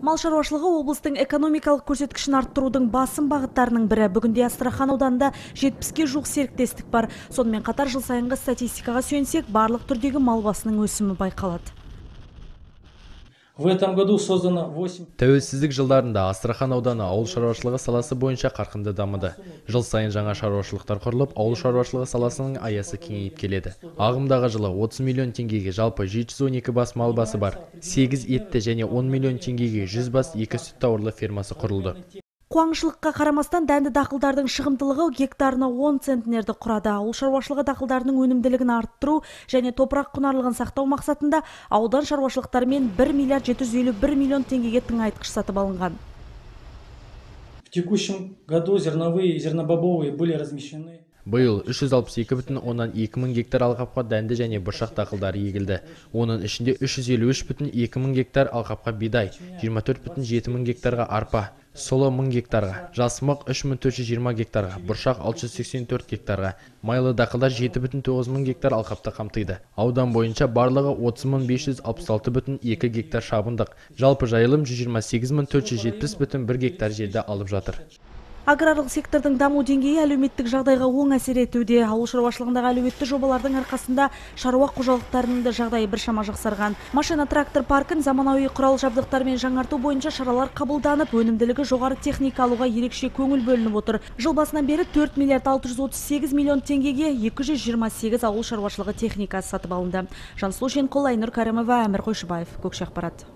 Мал шаруашылығы облыстың экономикалық көрсеткішін арттырудың басым бағыттарының бірі. Бүгінде Астрахань ауданында 70-ке жуық серіктестік бар. Сонымен қатар жыл сайынғы статистикаға сүйенсек, барлық түрдегі мал басының өсімі байқалады. Тәуелсіздік жылдарында Астрахань ауданы ауыл шаруашылығы саласы бойынша қарқынды дамыды. Жыл сайын жаңа шаруашылықтар құрылып, ауыл шаруашылығы саласының аясы кеңейіп келеді. Ағымдағы жылы 30 миллион теңгеге жалпы 712 бас мал басы бар. 8 етті және 10 миллион теңгеге 100 бас 2 сүт тауарлы фермасы құрылды. Қуаңшылыққа қарамастан дәнді дақылдардың шығымдылығы гектарына 10 центнерді құрады. Ауыл шаруашылығы дақылдарының өнімділігін арттыру және топырақ құнарлығын сақтау мақсатында аудан шаруашылықтарымен 1 миллиард 751 миллион теңгеге тыңайтқыш сатып алынған. В текущем году зерновые и зернобобовые были размещены. Биыл 362,2 гектар алқапқа дәнді және бұршақ дақылдары егілді. Оның ішінде 353,2 гектар алқапқа бидай, 24,7 гектарға арпа, солы 1000 гектарға, жасмық 3420 гектарға, бұршақ 684 гектарға, майлы дақылдар 7,9 гектар алқапты қамтиды. Аудан бойынша барлығы 30,566,2 гектар шабындық, жалпы жайылым 128,470,1 гектар жерді алып жатыр. Аграрлық сектордың даму деңгейі әлеуметтік жағдайға оң әсер етуде. Ауыл шаруашылығындағы әлеуетті жобалардың арқасында шаруа қожалықтарының да жағдайы біршама жақсарған. Машина трактор паркін заманауи құрал жабдықтармен жаңарту бойынша шаралар қабылданып, өнімділігі жоғары техника алуға ерекше көңіл бөлініп отыр. Жыл басынан бері 4 миллиард 638 миллион теңгеге 228 ауыл шаруашылығы техникасы сатып алынды. Жан Слушенко, Лайнер Каримова, Амир Кошбаев, Кокшер Апарат.